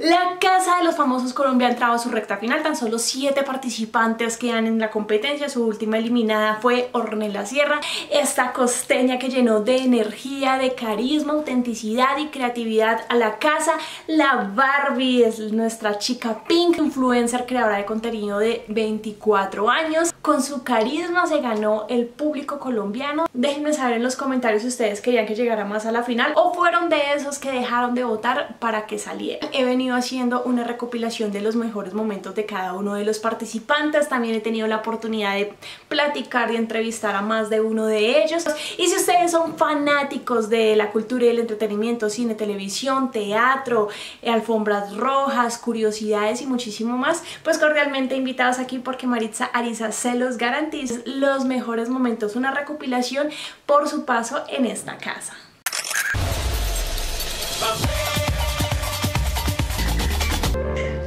La Casa de los Famosos Colombia ha entrado a su recta final. Tan solo 7 participantes quedan en la competencia. Su última eliminada fue Ornella Sierra, esta costeña que llenó de energía, de carisma, autenticidad y creatividad a la casa. La Barbie es nuestra chica pink, influencer, creadora de contenido de 24 años. Con su carisma se ganó el público colombiano. Déjenme saber en los comentarios si ustedes querían que llegara más a la final o fueron de esos que dejaron de votar para que saliera. He venido haciendo una recopilación de los mejores momentos de cada uno de los participantes. También he tenido la oportunidad de platicar y entrevistar a más de uno de ellos. Y si ustedes son fanáticos de la cultura y el entretenimiento, cine, televisión, teatro, alfombras rojas, curiosidades y muchísimo más, pues cordialmente invitados aquí porque Maritza Ariza se los garantiza. Los mejores momentos, una recopilación por su paso en esta casa.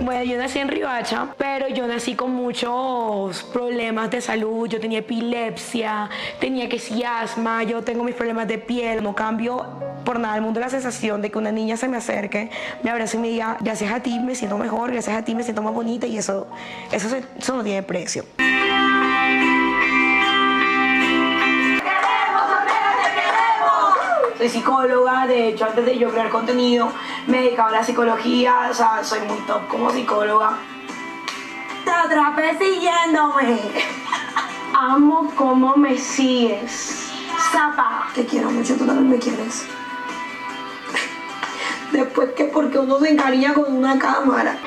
Bueno, yo nací en Riohacha, pero yo nací con muchos problemas de salud. Yo tenía epilepsia, tenía que sí asma, yo tengo mis problemas de piel. No cambio por nada del mundo la sensación de que una niña se me acerque, me abrace y me diga, gracias a ti me siento mejor, gracias a ti me siento más bonita, y eso no tiene precio. Soy psicóloga, de hecho antes de yo crear contenido me dedicaba a la psicología, o sea, soy muy top como psicóloga. Te atrapé siguiéndome. Amo cómo me sigues. Zapa. Te quiero mucho, tú también me quieres. Después que porque uno se encariña con una cámara.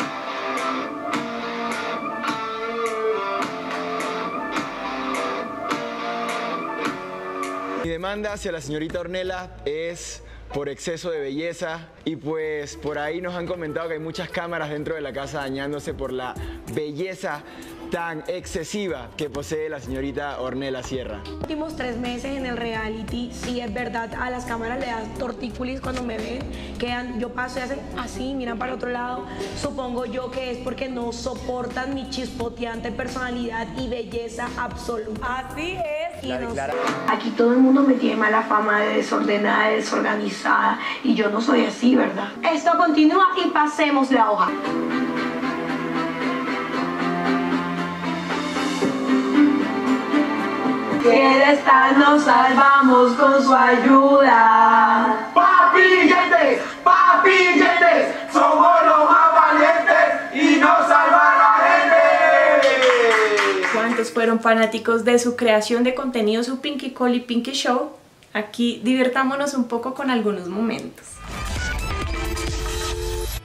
Mi demanda hacia la señorita Ornella es por exceso de belleza y pues por ahí nos han comentado que hay muchas cámaras dentro de la casa dañándose por la belleza tan excesiva que posee la señorita Ornella Sierra. Los últimos 3 meses en el reality, sí es verdad, a las cámaras le dan tortícolis cuando me ven, quedan, yo paso y hacen así, miran para otro lado. Supongo yo que es porque no soportan mi chispoteante personalidad y belleza absoluta. Así es. Y no... Aquí todo el mundo me tiene mala fama de desordenada, de desorganizada, y yo no soy así, ¿verdad? Esto continúa y pasemos la hoja. Que de esta nos salvamos con su ayuda. Papillente, papillente, somos los más valientes y nos salvará. ¿Cuántos fueron fanáticos de su creación de contenido, su Pinky Call y Pinky Show? Aquí divirtámonos un poco con algunos momentos.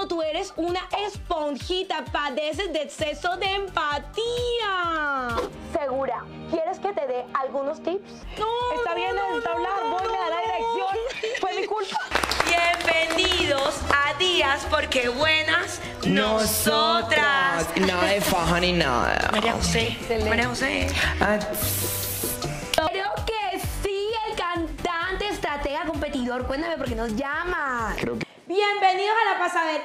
Tú eres una esponjita, padeces de exceso de empatía. ¿Segura? ¿Quieres que te dé algunos tips? No, está bien, está hablando, voy, me da la dirección. Fue mi culpa. Bienvenidos a Días porque Buenas Nosotras. Nada de faja ni nada. María José, excelente. María José. Creo que sí, el cantante, estratega, competidor. Cuéntame por qué nos llama. Creo que... Bienvenidos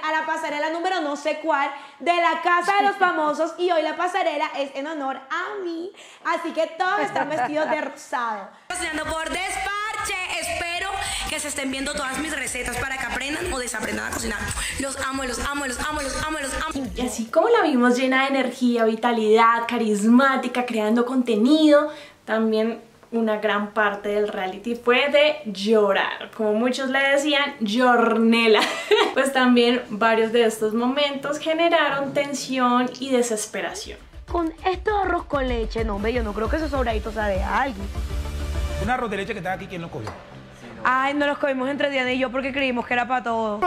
a la pasarela número no sé cuál de la Casa de los Famosos, y hoy la pasarela es en honor a mí, así que todos están vestidos de rosado. Cocinando por desparche, espero que se estén viendo todas mis recetas para que aprendan o desaprendan a cocinar. Los amo, los amo, los amo, los amo, los amo. Y así como la vimos llena de energía, vitalidad, carismática, creando contenido, también... una gran parte del reality fue de llorar, como muchos le decían, Ornella. Pues también varios de estos momentos generaron tensión y desesperación. Con estos arroz con leche, no, hombre, yo no creo que esos sobraditos sea de alguien. Un arroz de leche que está aquí, ¿quién lo cogió? Sí, no. Ay, no los comimos entre Diana y yo porque creímos que era para todos.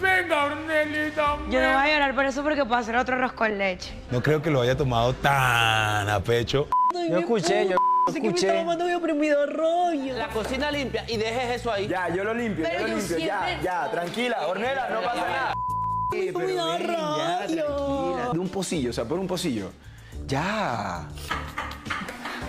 Venga, Ornellita. Yo no voy a llorar por eso porque puedo hacer otro arroz con leche. No creo que lo haya tomado tan a pecho. Yo escuché. Que me tomando mi oprimido rollo. La cocina limpia y dejes eso ahí. Ya, yo lo limpio, pero yo lo limpio. Siempre... Ya, tranquila, Ornella, no pasa nada. Mi oprimido rollo. De un pocillo, o sea, por un pocillo. Ya.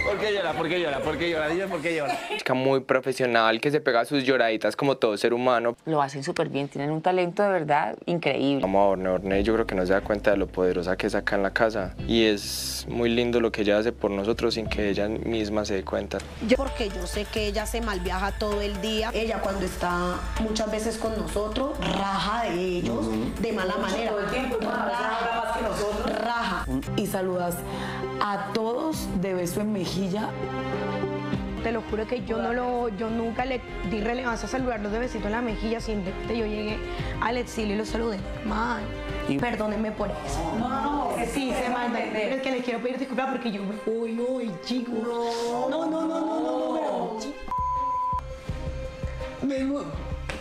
¿Por qué llora? ¿Por qué llora? ¿Por qué llora? Dime por qué llora. Chica muy profesional que se pega sus lloraditas como todo ser humano. Lo hacen súper bien, tienen un talento de verdad increíble. Vamos a Orne, yo creo que no se da cuenta de lo poderosa que es acá en la casa. Y es muy lindo lo que ella hace por nosotros sin que ella misma se dé cuenta. Porque yo sé que ella se malviaja todo el día. Ella cuando está muchas veces con nosotros, raja de ellos de mala manera. Todo el tiempo raja más que nosotros. Raja. Y saludas a todos de beso en mejilla. Te lo juro que yo nunca le di relevancia a saludarlos de besito en la mejilla. Simplemente yo llegué al exilio y los saludé. Man, perdónenme por eso. No, que sí, se manda. Pero es que les quiero pedir disculpas porque yo me... Uy, uy, chico. No.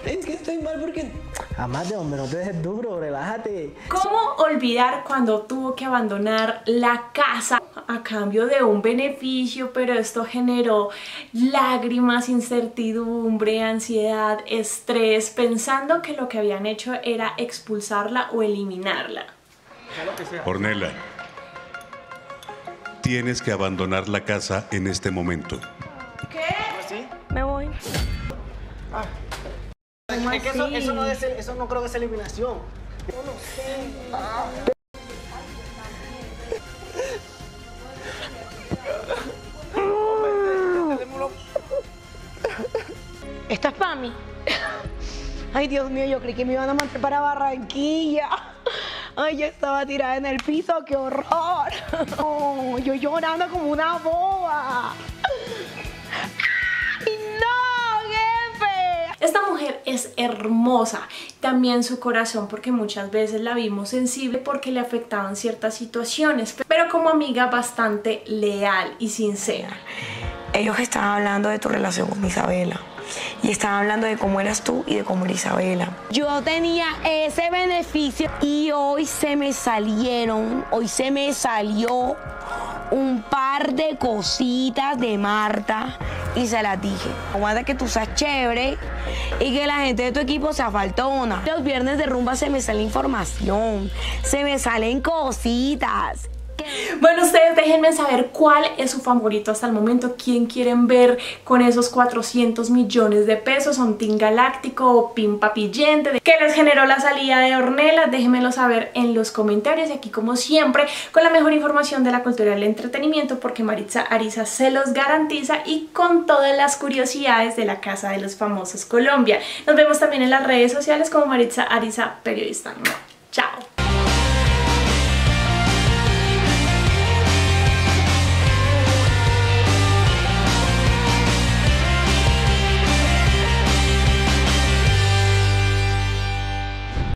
Es que estoy mal porque... Amate, hombre, no te dejes duro, relájate. ¿Cómo olvidar cuando tuvo que abandonar la casa a cambio de un beneficio? Pero esto generó lágrimas, incertidumbre, ansiedad, estrés, pensando que lo que habían hecho era expulsarla o eliminarla. Ornella, tienes que abandonar la casa en este momento. ¿Qué? ¿Sí? Me voy. Ah. Es que eso no creo que sea eliminación. Yo no sé. Ah. Esta es para mí. Ay, Dios mío, yo creí que me iban a mandar para Barranquilla. Ay, yo estaba tirada en el piso, qué horror. Oh, yo llorando como una boba. Esta mujer es hermosa, también su corazón, porque muchas veces la vimos sensible porque le afectaban ciertas situaciones, pero como amiga bastante leal y sincera. Ellos estaban hablando de tu relación con Isabela y estaban hablando de cómo eras tú y de cómo era Isabela. Yo tenía ese beneficio y hoy se me salieron, hoy se me salió un par de cositas de Marta y se las dije. Aguanta que tú seas chévere y que la gente de tu equipo sea faltona. Los viernes de rumba se me sale información, se me salen cositas. Bueno, ustedes déjenme saber cuál es su favorito hasta el momento, quién quieren ver con esos 400 millones de pesos, son Team Galáctico o Pim Papillente, ¿qué les generó la salida de Ornella? Déjenmelo saber en los comentarios y aquí como siempre con la mejor información de la cultura del entretenimiento porque Maritza Ariza se los garantiza y con todas las curiosidades de la Casa de los Famosos Colombia. Nos vemos también en las redes sociales como Maritza Ariza Periodista. Chao.